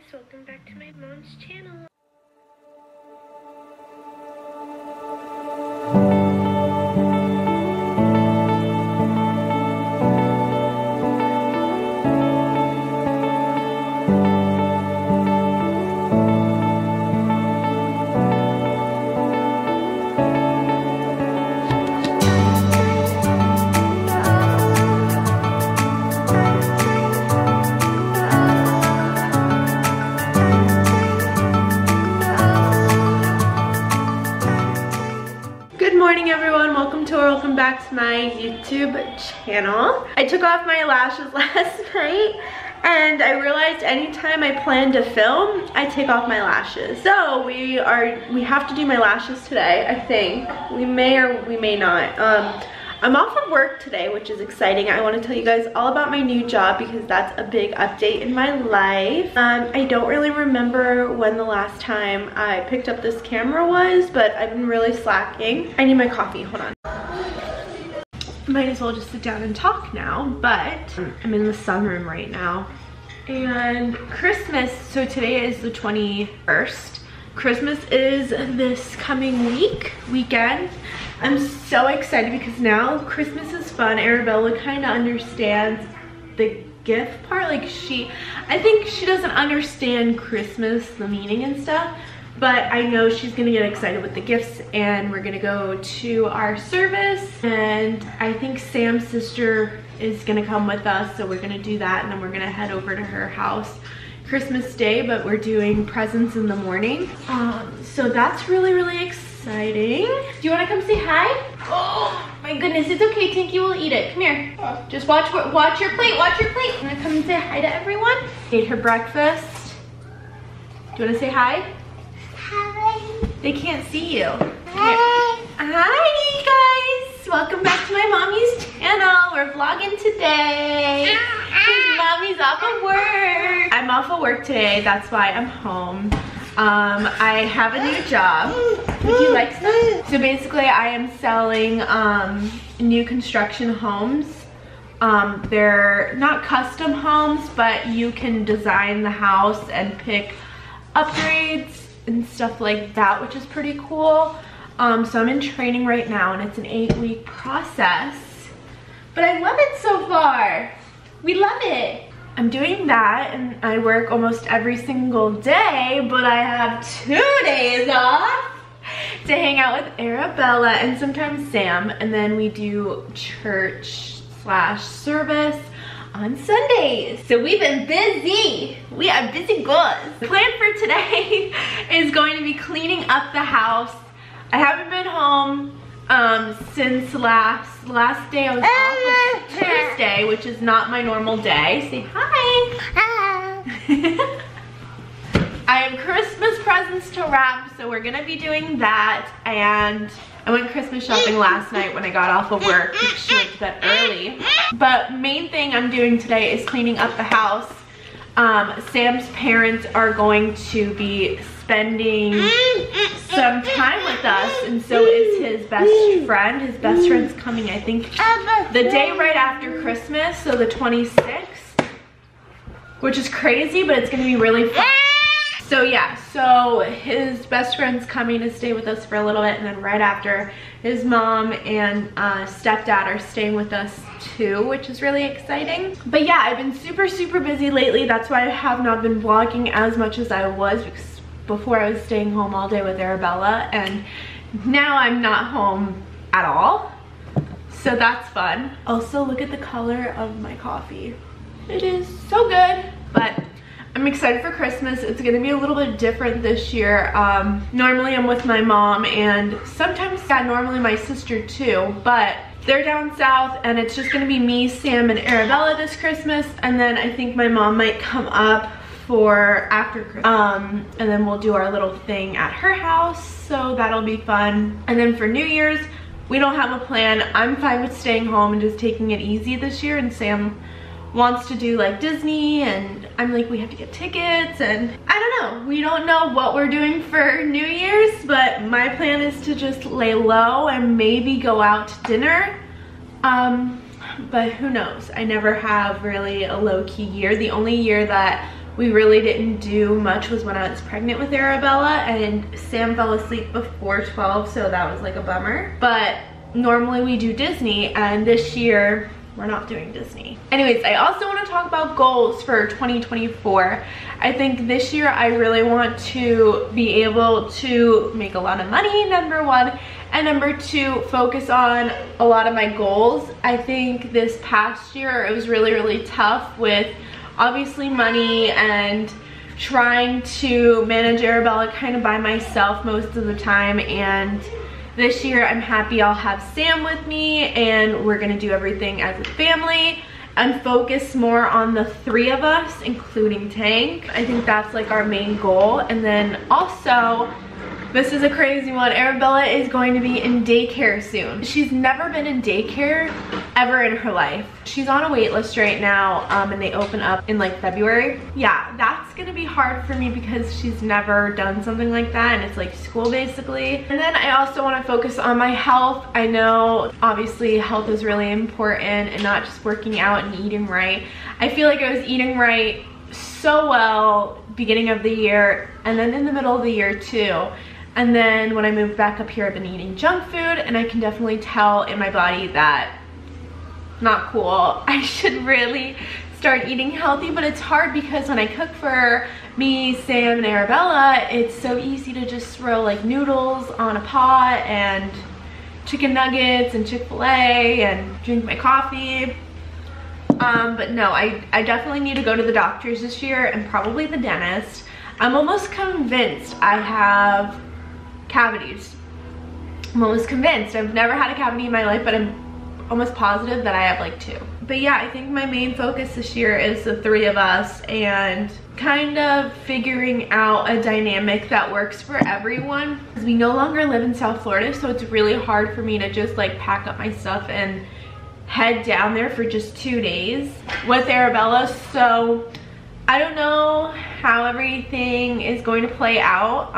guys, welcome back to my mom's channel. Welcome back to my YouTube channel. I took off my lashes last night and I realized anytime I plan to film, I take off my lashes. So we have to do my lashes today, I think. We may or we may not. I'm off of work today, which is exciting. I want to tell you guys all about my new job because that's a big update in my life. I don't really remember when the last time I picked up this camera was, but I've been really slacking. I need my coffee, hold on. Might as well just sit down and talk now, but I'm in the sunroom right now. And Christmas, so today is the 21st. Christmas is this coming weekend. I'm so excited because now Christmas is fun. Arabella kind of understands the gift part. Like I think she doesn't understand Christmas, the meaning and stuff. But I know she's gonna get excited with the gifts and we're gonna go to our service. And I think Sam's sister is gonna come with us, so we're gonna do that and then we're gonna head over to her house Christmas Day, but we're doing presents in the morning. So that's really, really exciting. Do you wanna come say hi? Oh my goodness, it's okay, Tinky will eat it, come here. Just watch your plate, watch your plate. Wanna come and say hi to everyone? Ate her breakfast. Do you wanna say hi? Hi. They can't see you. Hi. Hi guys. Welcome back to my mommy's channel. We're vlogging today. Mommy's off of work. I'm off of work today. That's why I'm home. I have a new job. Would you like some? So basically I am selling new construction homes. They're not custom homes, but you can design the house and pick upgrades and stuff like that, which is pretty cool. So I'm in training right now and it's an 8-week process, but I love it so far. We love it. I'm doing that and I work almost every single day, but I have 2 days off to hang out with Arabella and sometimes Sam, and then we do church/service on Sundays. So we've been busy. We are busy girls. The plan for today is going to be cleaning up the house. I haven't been home since last day I was off was Tuesday, which is not my normal day. Say hi. Hi. I have Christmas presents to wrap, so we're gonna be doing that. And I went Christmas shopping last night when I got off of work because she went to bed early. But main thing I'm doing today is cleaning up the house. Sam's parents are going to be spending some time with us, and so is his best friend. His best friend's coming, I think, the day right after Christmas, so the 26th, which is crazy, but it's gonna be really fun. So yeah, so his best friend's coming to stay with us for a little bit, and then right after, his mom and stepdad are staying with us too, which is really exciting. But yeah, I've been super, super busy lately. That's why I have not been vlogging as much as I was, because before I was staying home all day with Arabella, and now I'm not home at all. So that's fun. Also, look at the color of my coffee. It is so good, but I'm excited for Christmas. It's gonna be a little bit different this year. Normally I'm with my mom and sometimes, yeah, normally my sister too, but they're down south and it's just gonna be me, Sam, and Arabella this Christmas, and then I think my mom might come up for after Christmas. And then we'll do our little thing at her house, so that'll be fun. And then for New Year's, we don't have a plan. I'm fine with staying home and just taking it easy this year, and Sam wants to do like Disney, and I'm like, we have to get tickets, and I don't know, we don't know what we're doing for New Year's, but my plan is to just lay low and maybe go out to dinner, but who knows. I never have really a low-key year. The only year that we really didn't do much was when I was pregnant with Arabella, and Sam fell asleep before 12, so that was like a bummer. But normally we do Disney, and this year we're not doing Disney. Anyways, I also want to talk about goals for 2024. I think this year I really want to be able to make a lot of money, number one, and number two, focus on a lot of my goals. I think this past year it was really, really tough with obviously money and trying to manage Arabella kind of by myself most of the time, and this year I'm happy I'll have Sam with me and we're gonna do everything as a family and focus more on the three of us, including Tank. I think that's like our main goal. And then also, this is a crazy one, Arabella is going to be in daycare soon. She's never been in daycare ever in her life. She's on a wait list right now, and they open up in like February. Yeah, that's gonna be hard for me because she's never done something like that, and it's like school basically. And then I also wanna focus on my health. I know obviously health is really important, and not just working out and eating right. I feel like I was eating right so well beginning of the year, and then in the middle of the year too. And then when I moved back up here, I've been eating junk food, and I can definitely tell in my body that not cool. I should really start eating healthy, but it's hard because when I cook for me, Sam, and Arabella, it's so easy to just throw like noodles on a pot and chicken nuggets and Chick-fil-A and drink my coffee. But no, I definitely need to go to the doctors this year and probably the dentist. I'm almost convinced I have cavities. I'm almost convinced. I've never had a cavity in my life, but I'm almost positive that I have like two. But yeah, I think my main focus this year is the three of us and kind of figuring out a dynamic that works for everyone. Because we no longer live in South Florida, so it's really hard for me to just like pack up my stuff and head down there for just 2 days with Arabella. So I don't know how everything is going to play out.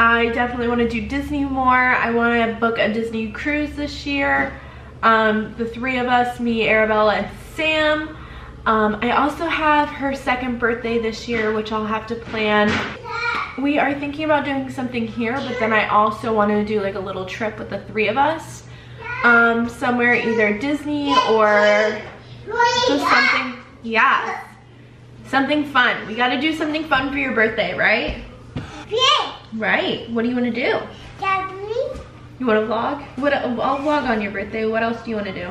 I definitely want to do Disney more. I want to book a Disney cruise this year. The three of us, me, Arabella, and Sam. I also have her second birthday this year, which I'll have to plan. We are thinking about doing something here, but then I also want to do like a little trip with the three of us. Somewhere either Disney or just something, yeah. Something fun. We gotta do something fun for your birthday, right? Yeah. Right. What do you want to do? Daddy. You want to vlog? What? I'll vlog on your birthday. What else do you want to do?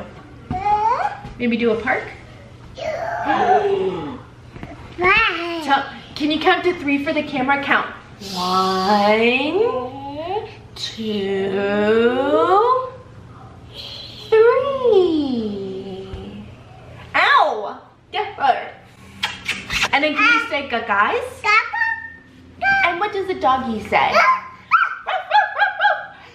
Maybe do a park? Yeah. Right. Can you count to three for the camera? Count. 1, 2, 3. Ow! That hurt. And then can you say guys? And what does the doggy say?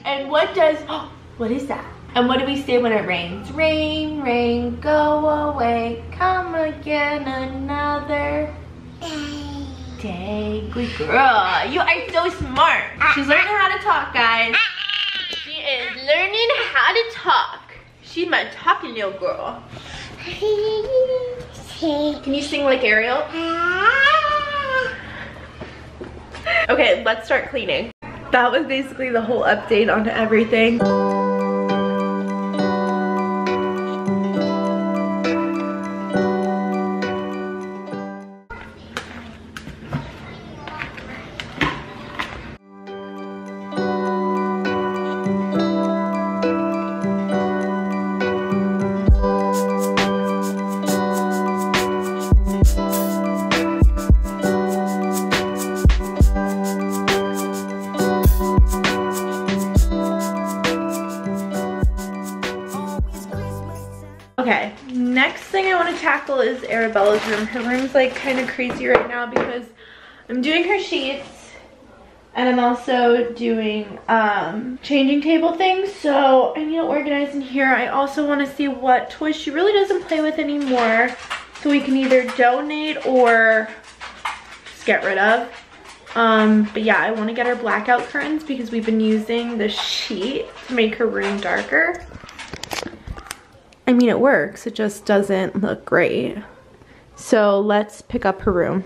And what does, oh, what is that? And what do we say when it rains? Rain, rain, go away, come again another day. Good girl, you are so smart. She's learning how to talk, guys. She is learning how to talk. She's my talking little girl. Can you sing like Ariel? Okay, let's start cleaning. That was basically the whole update on everything. Is Arabella's room. Her room's like kind of crazy right now because I'm doing her sheets and I'm also doing changing table things, so I need to organize in here. I also want to see what toys she really doesn't play with anymore, so we can either donate or just get rid of. But yeah, I want to get her blackout curtains because we've been using the sheet to make her room darker. I mean, it works, it just doesn't look great. So let's pick up her room.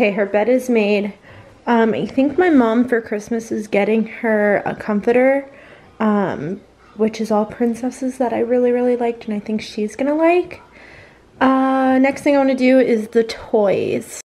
Okay, her bed is made. I think my mom for Christmas is getting her a comforter, which is all princesses that I really liked and I think she's gonna like. Next thing I want to do is the toys.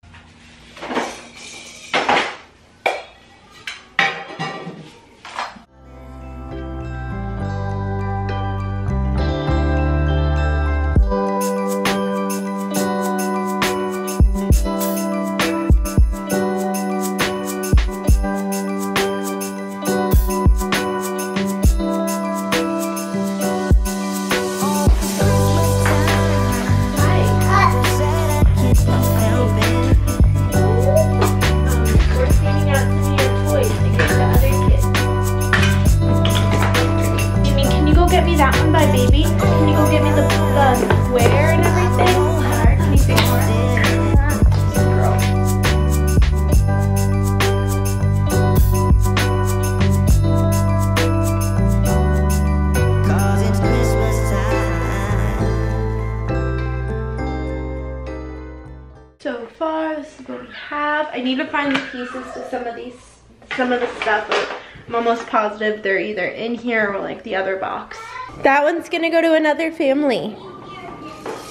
Most positive they're either in here or like the other box. That one's gonna go to another family.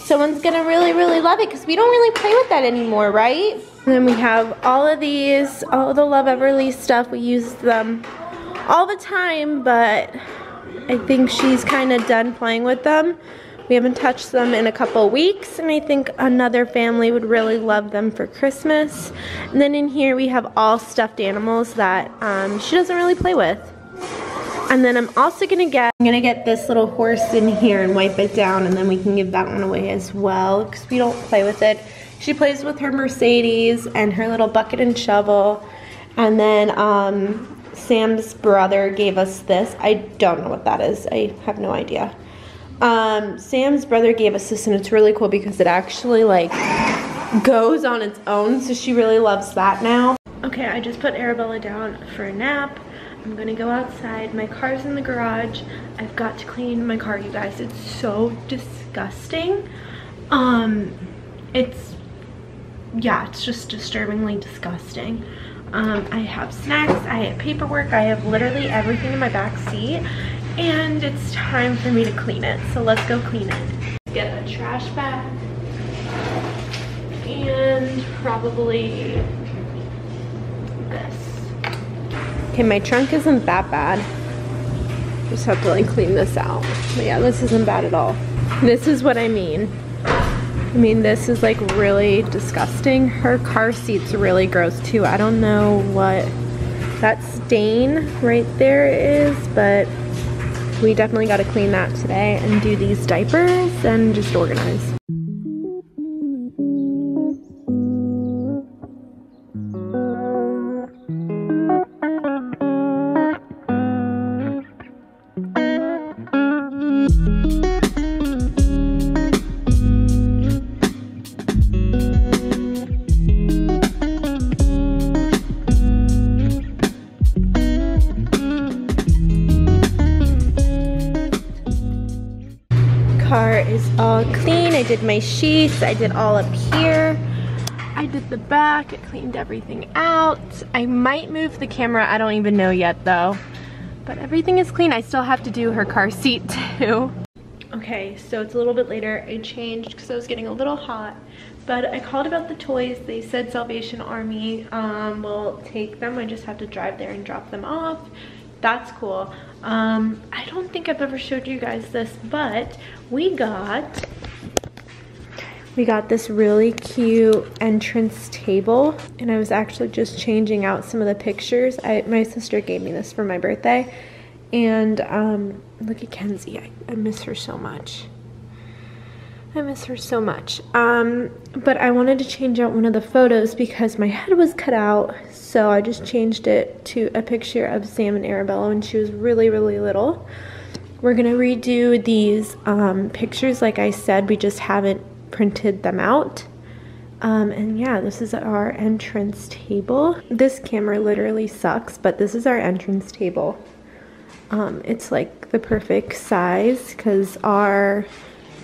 Someone's gonna really love it because we don't really play with that anymore, right? And then we have all of these, all of the Love Everly stuff. We use them all the time, but I think she's kind of done playing with them. We haven't touched them in a couple weeks, and I think another family would really love them for Christmas. And then in here we have all stuffed animals that she doesn't really play with. And then I'm also gonna get, I'm gonna get this little horse in here and wipe it down, and then we can give that one away as well because we don't play with it. She plays with her Mercedes and her little bucket and shovel. And then Sam's brother gave us this. I don't know what that is. I have no idea. Sam's brother gave us this, and it's really cool because it actually like goes on its own, so she really loves that now. Okay, I just put Arabella down for a nap. I'm gonna go outside. My car's in the garage. I've got to clean my car, you guys. It's so disgusting. It's just disturbingly disgusting. I have snacks, I have paperwork, I have literally everything in my back seat. And it's time for me to clean it, so let's go clean it. Get the trash bag and probably this. Okay, my trunk isn't that bad. Just have to like clean this out. But yeah, this isn't bad at all. This is what I mean. I mean, this is like really disgusting. Her car seat's really gross too. I don't know what that stain right there is, but we definitely got to clean that today and do these diapers and just organize. I did my sheets, I did all up here, I did the back, I cleaned everything out. I might move the camera, I don't even know yet though. But everything is clean, I still have to do her car seat too. Okay, so it's a little bit later, I changed because I was getting a little hot. But I called about the toys, they said Salvation Army will take them, I just have to drive there and drop them off. That's cool. I don't think I've ever showed you guys this, but we got this really cute entrance table, and I was actually just changing out some of the pictures. My sister gave me this for my birthday, and look at Kenzie. I miss her so much. I miss her so much. But I wanted to change out one of the photos because my head was cut out, so I just changed it to a picture of Sam and Arabella when she was really little. We're gonna redo these pictures. Like I said, we just haven't printed them out. And yeah, this is our entrance table. This camera literally sucks, but this is our entrance table. It's like the perfect size because our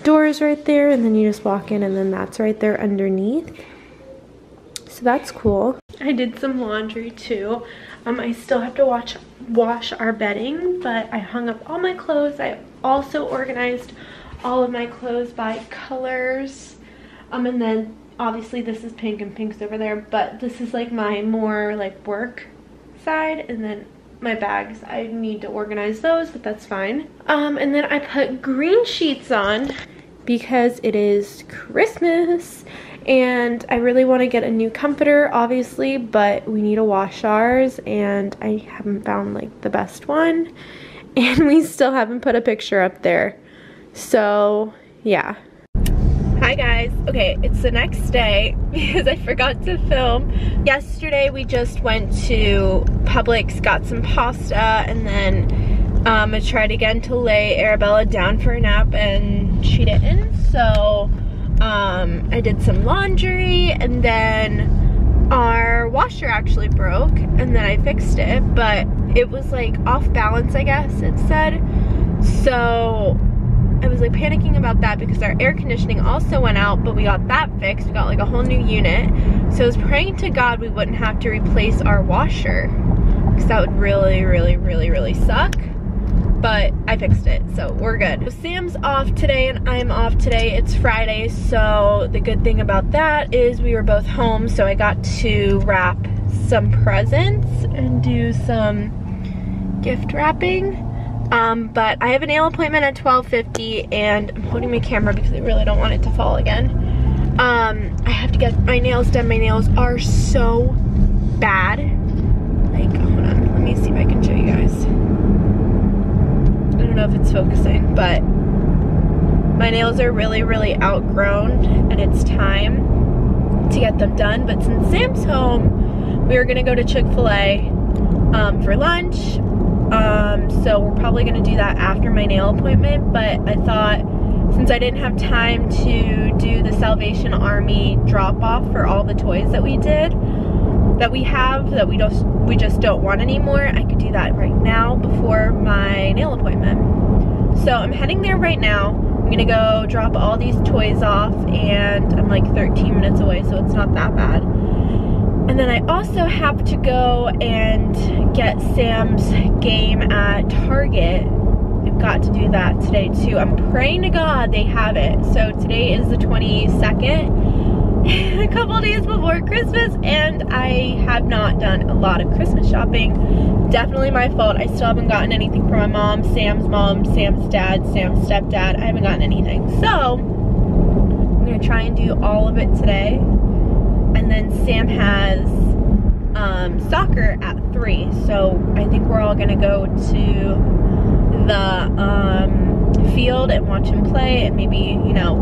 door is right there, and then you just walk in, and then that's right there underneath. so that's cool. I did some laundry too. I still have to wash our bedding, but I hung up all my clothes. I also organized all of my clothes by colors. And then obviously this is pink and pink's over there, but this is like my more like work side, and then my bags, I need to organize those, but that's fine. And then I put green sheets on because it is Christmas and I really want to get a new comforter, obviously, but we need to wash ours and I haven't found like the best one, and we still haven't put a picture up there. So yeah. Hi guys, okay, it's the next day because I forgot to film. Yesterday we just went to Publix, got some pasta, and then I tried again to lay Arabella down for a nap and she didn't, so I did some laundry, and then our washer actually broke and then I fixed it, but it was like off balance, I guess it said, so I was like panicking about that because our air conditioning also went out, but we got that fixed. We got like a whole new unit. So I was praying to God we wouldn't have to replace our washer because that would really, really, really, really suck. But I fixed it, so we're good. So Sam's off today and I'm off today. It's Friday, so the good thing about that is we were both home, so I got to wrap some presents and do some gift wrapping. But I have a nail appointment at 12:50 and I'm holding my camera because I really don't want it to fall again. I have to get my nails done. My nails are so bad. Like, hold on, let me see if I can show you guys. I don't know if it's focusing, but my nails are really, really outgrown and it's time to get them done. But since Sam's home, we were gonna go to Chick-fil-A for lunch. So we're probably gonna do that after my nail appointment, but I thought since I didn't have time to do the Salvation Army drop-off for all the toys that we did, that we have, that we just don't want anymore, I could do that right now before my nail appointment. So I'm heading there right now. I'm gonna go drop all these toys off, and I'm like 13 minutes away, so it's not that bad. And then I also have to go and get Sam's game at Target. I've got to do that today too. I'm praying to God they have it. So today is the 22nd, a couple days before Christmas, and I have not done a lot of Christmas shopping. Definitely my fault. I still haven't gotten anything from my mom, Sam's dad, Sam's stepdad. I haven't gotten anything. So I'm gonna try and do all of it today. And then Sam has soccer at 3, so I think we're all gonna go to the field and watch him play, and maybe, you know,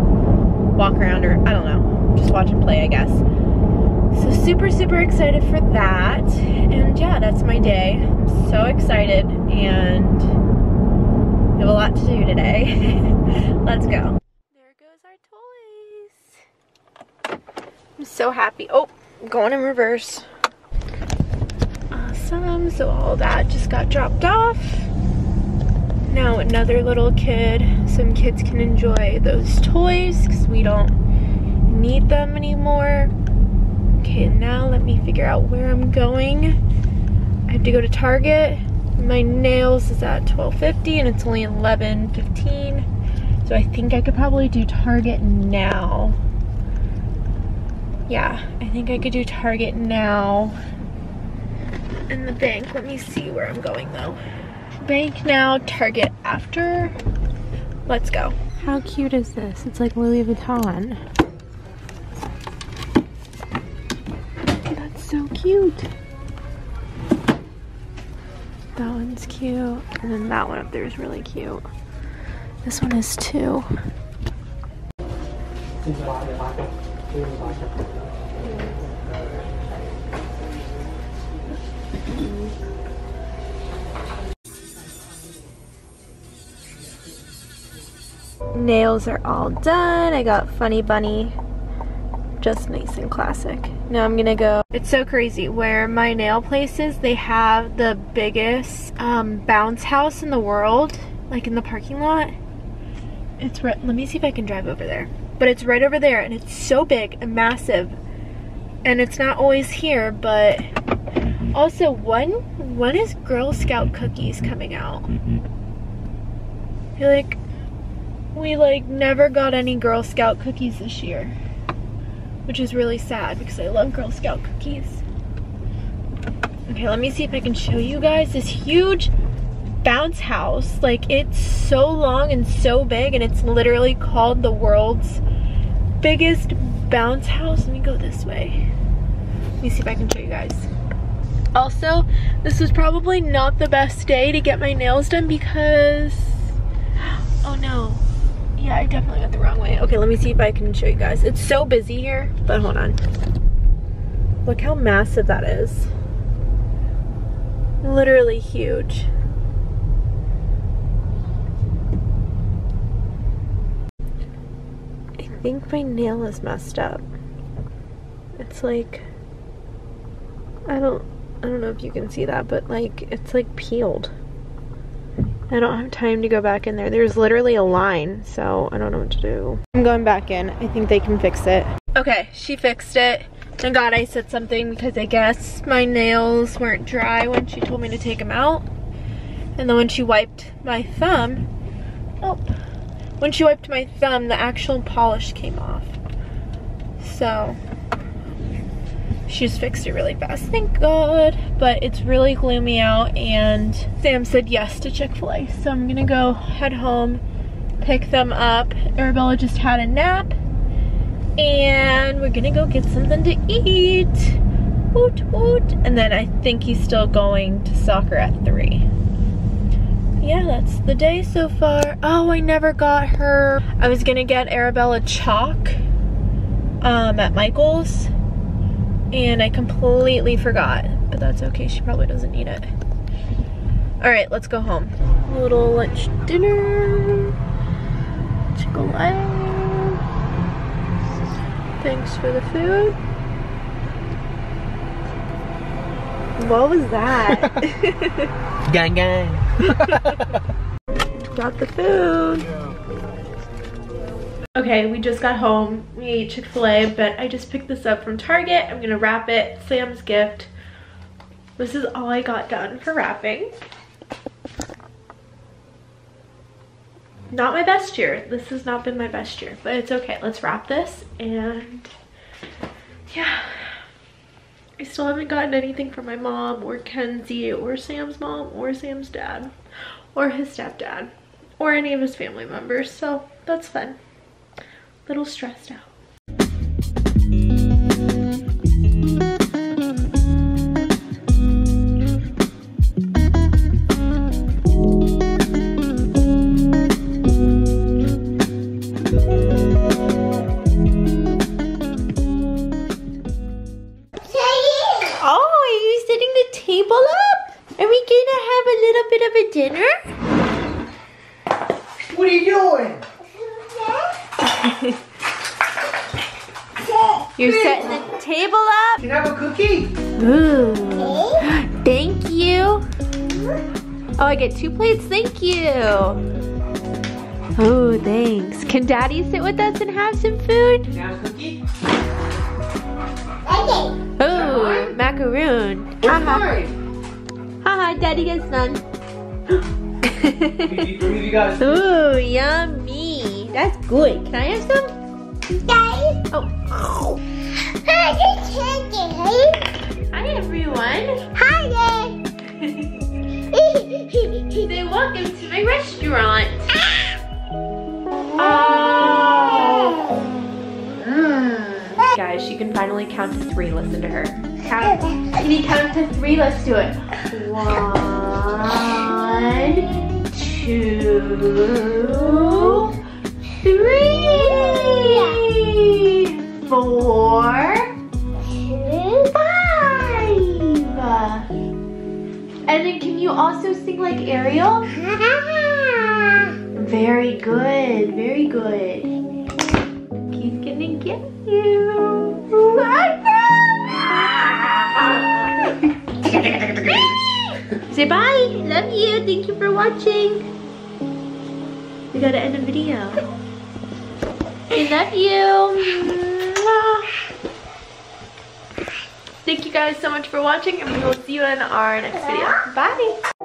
walk around, or I don't know, just watch him play, I guess. So super, super excited for that, and yeah, that's my day. I'm so excited, and we have a lot to do today. Let's go. I'm so happy. Oh, I'm going in reverse. Awesome. So all that just got dropped off. Now another little kid. Some kids can enjoy those toys because we don't need them anymore. Okay, now let me figure out where I'm going. I have to go to Target. My nails is at 12:50 and it's only 11:15. So I think I could probably do Target now. Yeah, I think I could do Target now. And the bank, let me see where I'm going though. Bank now, Target after. Let's go. How cute is this? It's like Louis Vuitton. That's so cute. That one's cute. And then that one up there is really cute. This one is too. Nails are all done. I got Funny Bunny, just nice and classic. Now I'm gonna go. It's so crazy where my nail place is. They have the biggest bounce house in the world, like in the parking lot. It's right, let me see if I can drive over there. But it's right over there, and it's so big and massive. and it's not always here, but also when is Girl Scout Cookies coming out? I feel like we never got any Girl Scout Cookies this year, which is really sad because I love Girl Scout Cookies. Okay, let me see if I can show you guys this huge bounce house. Like, it's so long and so big, and it's literally called the world's biggest bounce house. Let me go this way. Let me see if I can show you guys. Also, this was probably not the best day to get my nails done because, oh no. Yeah, I definitely went the wrong way. Okay, let me see if I can show you guys. It's so busy here, but hold on. Look how massive that is. Literally huge. I think my nail is messed up. It's like, I don't know if you can see that, but like, it's like peeled. I don't have time to go back in there. There's literally a line, so I don't know what to do. I'm going back in. I think they can fix it. Okay, she fixed it. Thank God I said something because I guess my nails weren't dry when she told me to take them out. And then when she wiped my thumb, the actual polish came off. So she's fixed it really fast, thank God. But it's really gloomy out, and Sam said yes to Chick-fil-A. So I'm gonna go head home, pick them up. Arabella just had a nap, and we're gonna go get something to eat. Woot woot. And then I think he's still going to soccer at 3. Yeah, that's the day so far. Oh, I never got her. I was gonna get Arabella chalk at Michael's, and I completely forgot, but that's okay. She probably doesn't need it. All right, let's go home. A little lunch, dinner, Chick-fil-A. Thanks for the food. What was that? Gang gang. Got the food. Okay, we just got home. We ate Chick-fil-A, but I just picked this up from Target. I'm gonna wrap it. Sam's gift. This is all I got done for wrapping. Not my best year. This has not been my best year, but it's okay. Let's wrap this, and yeah. I still haven't gotten anything from my mom or Kenzie or Sam's mom or Sam's dad or his stepdad or any of his family members, so that's fun. Little stressed out. Oh, are you setting the table up? Are we gonna have a little bit of a dinner? What are you doing? You're setting the table up. Can I have a cookie? Ooh. Okay. Thank you. Oh, I get 2 plates. Thank you. Oh, thanks. Can Daddy sit with us and have some food? Can I have a cookie? Okay. Oh, macaroon. Haha. Haha, Daddy gets none. Ooh, yummy. That's good. Can I have some? Daddy. Oh. Hi, Tanky. Hi, everyone. Hi there. Say welcome to my restaurant. Ah. Oh. Mm. Guys, she can finally count to 3. Listen to her. Count. Can you count to 3? Let's do it. 1, 2, 3, 4, 5. And then can you also sing like Ariel? Very good, very good. He's gonna get you. Say bye. Love you. Thank you for watching. We gotta end the video. I love you. Thank you guys so much for watching, and we will see you in our next video. Bye.